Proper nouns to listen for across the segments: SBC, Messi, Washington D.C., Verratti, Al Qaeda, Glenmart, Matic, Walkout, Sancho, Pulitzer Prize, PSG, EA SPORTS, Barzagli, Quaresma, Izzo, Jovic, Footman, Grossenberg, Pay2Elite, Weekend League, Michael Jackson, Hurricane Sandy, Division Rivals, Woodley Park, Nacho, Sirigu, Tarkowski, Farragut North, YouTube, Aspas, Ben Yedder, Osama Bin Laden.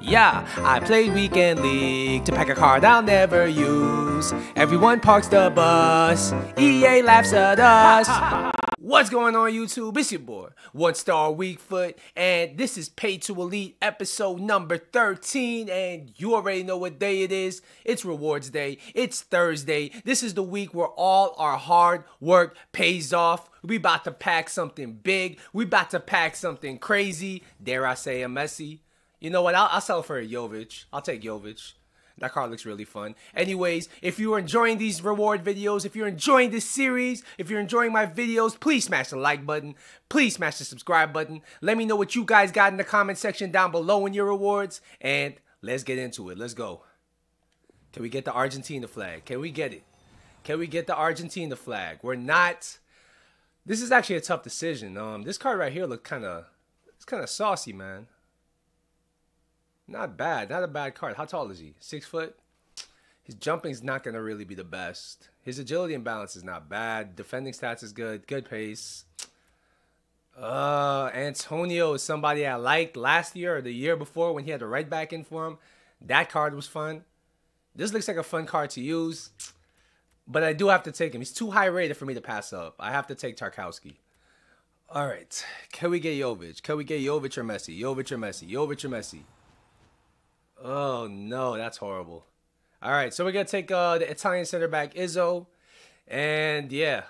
Yeah, I play weekend league to pack a card I'll never use. Everyone parks the bus, EA laughs at us. What's going on YouTube? It's your boy, One Star Weak Foot, and this is Pay2Elite episode number 13, and you already know what day it is. It's Rewards Day. It's Thursday. This is the week where all our hard work pays off. We about to pack something big. We about to pack something crazy. Dare I say a Messi? You know what? I'll sell for a Jovic. I'll take Jovic. That card looks really fun. Anyways, if you're enjoying these reward videos, if you're enjoying this series, if you're enjoying my videos, please smash the like button. Please smash the subscribe button. Let me know what you guys got in the comment section down below in your rewards. And let's get into it. Let's go. Can we get the Argentina flag? Can we get it? Can we get the Argentina flag? We're not. This is actually a tough decision. This card right here looks kind of saucy, man. Not bad. Not a bad card. How tall is he? 6 foot? His jumping's not going to really be the best. His agility and balance is not bad. Defending stats is good. Good pace. Antonio is somebody I liked last year or the year before when he had the right back in for him. That card was fun. This looks like a fun card to use. But I do have to take him. He's too high rated for me to pass up. I have to take Tarkowski. All right. Can we get Jovic? Can we get Jovic or Messi? Jovic or Messi? Jovic or Messi? Oh, no, that's horrible. All right, so we're going to take the Italian center back, Izzo. And, yeah,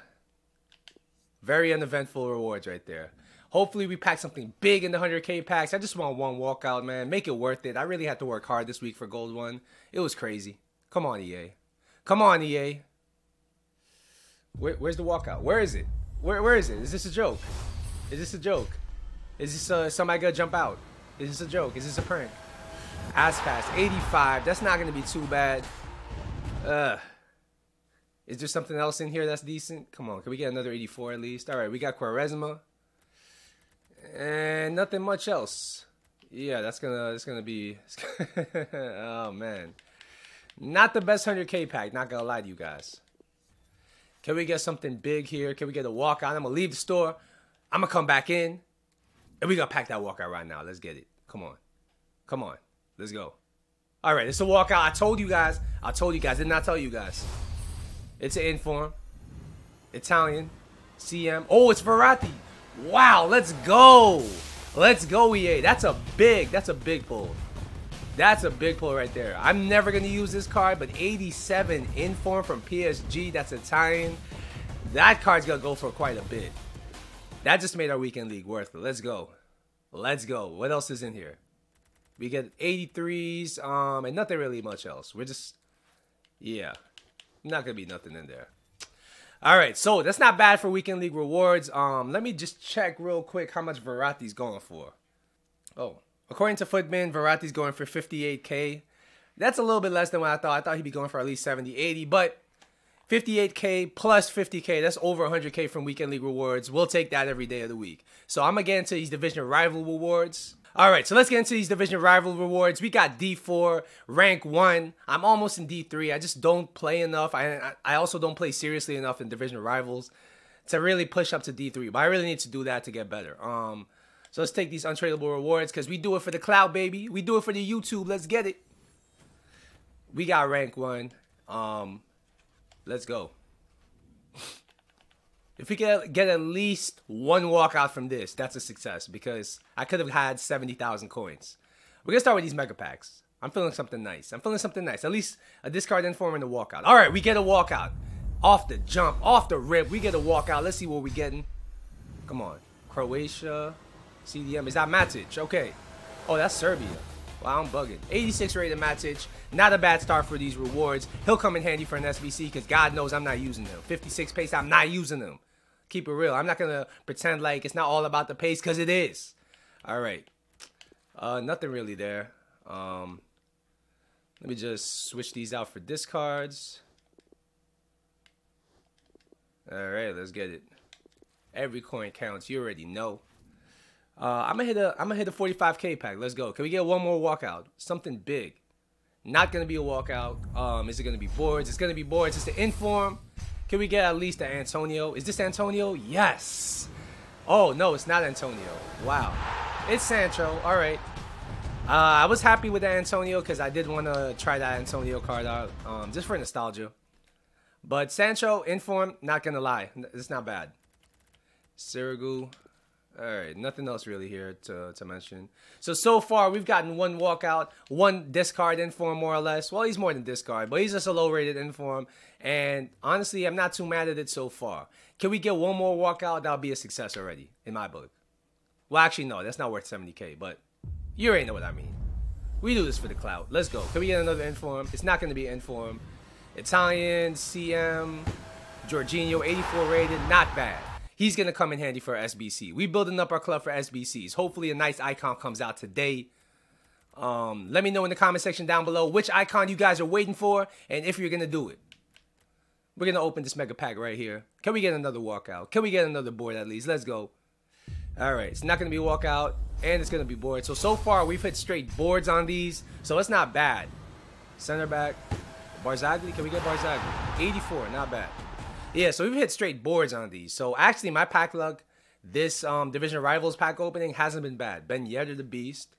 very uneventful rewards right there. Hopefully we pack something big in the 100K packs. I just want one walkout, man. Make it worth it. I really had to work hard this week for Gold 1. It was crazy. Come on, EA. Come on, EA. Where's the walkout? Where is it? Where is it? Is this a joke? Is this a joke? Is this somebody going to jump out? Is this a joke? Is this a prank? Aspas, 85. That's not going to be too bad. Is there something else in here that's decent? Come on. Can we get another 84 at least? All right. We got Quaresma. And nothing much else. Yeah, that's going to be... oh, man. Not the best 100K pack. Not going to lie to you guys. Can we get something big here? Can we get a walkout? I'm going to leave the store. I'm going to come back in. And we're going to pack that walkout right now. Let's get it. Come on. Come on. Let's go. All right, it's a walkout. I told you guys. I told you guys. Didn't I tell you guys? It's an inform. Italian. CM. Oh, it's Verratti. Wow, let's go. Let's go, EA. That's a big pull. That's a big pull right there. I'm never going to use this card, but 87 inform from PSG. That's Italian. That card's going to go for quite a bit. That just made our weekend league worth it. Let's go. Let's go. What else is in here? We get 83s, and nothing really much else. We're just, yeah, not going to be nothing in there. All right, so that's not bad for Weekend League rewards. Let me just check real quick how much Verratti's going for. Oh, according to Footman, Verratti's going for 58K. That's a little bit less than what I thought. I thought he'd be going for at least 70, 80, but 58K plus 50K, that's over 100K from Weekend League rewards. We'll take that every day of the week. So I'm going to get into these division rival rewards. All right, so let's get into these division rival rewards. We got D4, rank 1. I'm almost in D3. I just don't play enough. I also don't play seriously enough in division rivals to really push up to D3. But I really need to do that to get better. So let's take these untradeable rewards because we do it for the cloud, baby. We do it for the YouTube. Let's get it. We got rank 1. Let's go. If we can get at least one walkout from this, that's a success because I could have had 70,000 coins. We're going to start with these mega packs. I'm feeling something nice. I'm feeling something nice. At least a discard inform and a walkout. All right, we get a walkout. Off the jump, off the rip, we get a walkout. Let's see what we're getting. Come on. Croatia, CDM. Is that Matic? Okay. Oh, that's Serbia. Wow, I'm bugging. 86 rated Matic. Not a bad start for these rewards. He'll come in handy for an SBC because God knows I'm not using them. 56 pace, I'm not using them. Keep it real. I'm not going to pretend like it's not all about the pace because it is. All right. Nothing really there. Let me just switch these out for discards. All right, let's get it. Every coin counts. You already know. I'm gonna hit a 45K pack. Let's go. Can we get one more walkout? Something big. Not gonna be a walkout. Is it gonna be boards? It's gonna be boards. It's the inform. Can we get at least an Antonio? Is this Antonio? Yes. Oh no, it's not Antonio. Wow. It's Sancho. All right. I was happy with that Antonio because I did want to try that Antonio card out just for nostalgia. But Sancho, in form, not going to lie. It's not bad. Sirigu. All right, nothing else really here to mention. So far, we've gotten one walkout, one discard inform, more or less. Well, he's more than discard, but he's just a low-rated inform. And honestly, I'm not too mad at it so far. Can we get one more walkout? That'll be a success already, in my book. Well, actually, no, that's not worth 70K, but you already know what I mean. We do this for the clout. Let's go. Can we get another inform? It's not going to be inform. Italian, CM, Jorginho, 84 rated, not bad. He's going to come in handy for SBC. We're building up our club for SBCs. Hopefully a nice icon comes out today. Let me know in the comment section down below which icon you guys are waiting for and if you're going to do it. We're going to open this mega pack right here. Can we get another walkout? Can we get another board at least? Let's go. All right. It's not going to be walkout and it's going to be board. So far we've hit straight boards on these. So it's not bad. Center back. Barzagli. Can we get Barzagli? 84. Not bad. Yeah, so we've hit straight boards on these. So actually, my pack luck, this Division Rivals pack opening hasn't been bad. Ben Yedder, the Beast.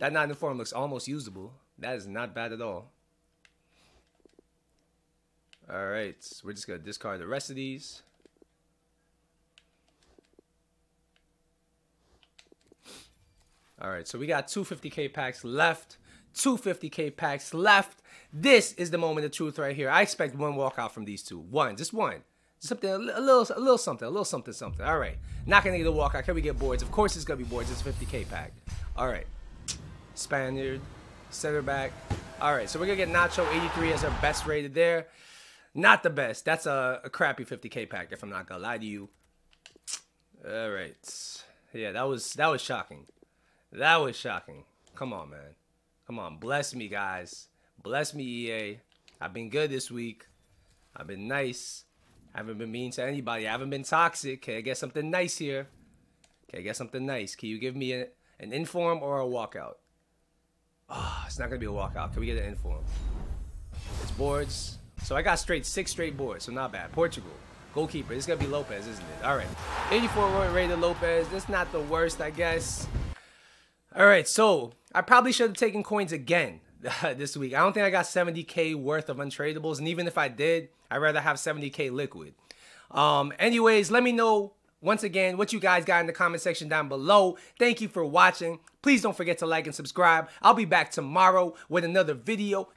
That 9 inform looks almost usable. That is not bad at all. All right, so we're just going to discard the rest of these. All right, so we got 250K packs left. 250K packs left. This is the moment of truth right here. I expect one walkout from these two. One, just one. Just something, a little something, something. All right. Not going to get a walkout. Can we get boards? Of course it's going to be boards. It's a 50K pack. All right. Spaniard, center back. All right. So we're going to get Nacho 83 as our best rated there. Not the best. That's a crappy 50K pack if I'm not going to lie to you. All right. Yeah, that was shocking. That was shocking. Come on, man. Come on, bless me, guys. Bless me, EA. I've been good this week. I've been nice. I haven't been mean to anybody. I haven't been toxic. Can I get something nice here? Can I get something nice? Can you give me an inform or a walkout? Oh, it's not going to be a walkout. Can we get an inform? It's boards. So I got six straight boards, so not bad. Portugal. Goalkeeper. This is going to be Lopez, isn't it? All right. 84 rated Lopez. That's not the worst, I guess. All right, so I probably should have taken coins again this week. I don't think I got 70K worth of untradeables. And even if I did, I'd rather have 70K liquid. Anyways, let me know once again what you guys got in the comment section down below. Thank you for watching. Please don't forget to like and subscribe. I'll be back tomorrow with another video.